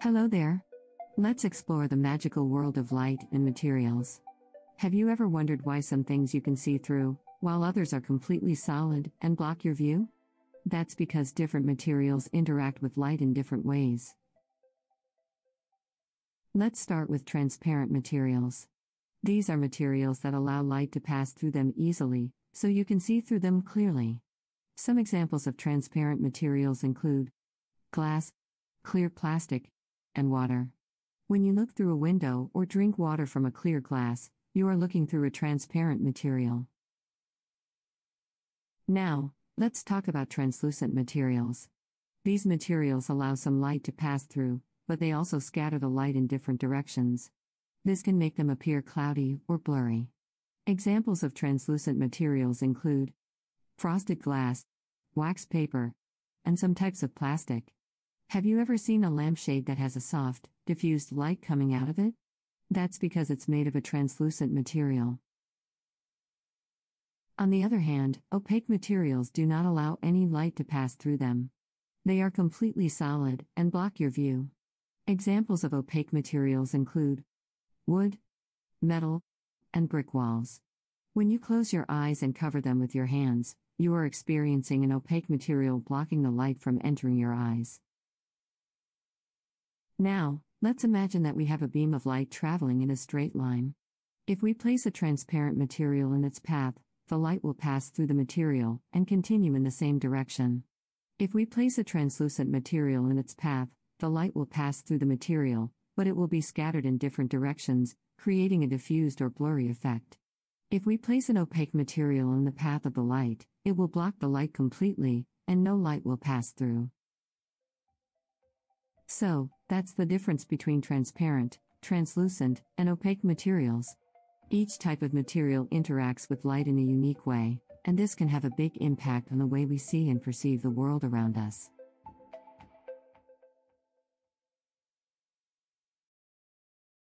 Hello there. Let's explore the magical world of light and materials. Have you ever wondered why some things you can see through, while others are completely solid and block your view? That's because different materials interact with light in different ways. Let's start with transparent materials. These are materials that allow light to pass through them easily, so you can see through them clearly. Some examples of transparent materials include glass, clear plastic, and water. When you look through a window or drink water from a clear glass, you are looking through a transparent material. Now, let's talk about translucent materials. These materials allow some light to pass through, but they also scatter the light in different directions. This can make them appear cloudy or blurry. Examples of translucent materials include frosted glass, wax paper, and some types of plastic. Have you ever seen a lampshade that has a soft, diffused light coming out of it? That's because it's made of a translucent material. On the other hand, opaque materials do not allow any light to pass through them. They are completely solid and block your view. Examples of opaque materials include wood, metal, and brick walls. When you close your eyes and cover them with your hands, you are experiencing an opaque material blocking the light from entering your eyes. Now, let's imagine that we have a beam of light traveling in a straight line. If we place a transparent material in its path, the light will pass through the material and continue in the same direction. If we place a translucent material in its path, the light will pass through the material, but it will be scattered in different directions, creating a diffused or blurry effect. If we place an opaque material in the path of the light, it will block the light completely, and no light will pass through. So, that's the difference between transparent, translucent, and opaque materials. Each type of material interacts with light in a unique way, and this can have a big impact on the way we see and perceive the world around us.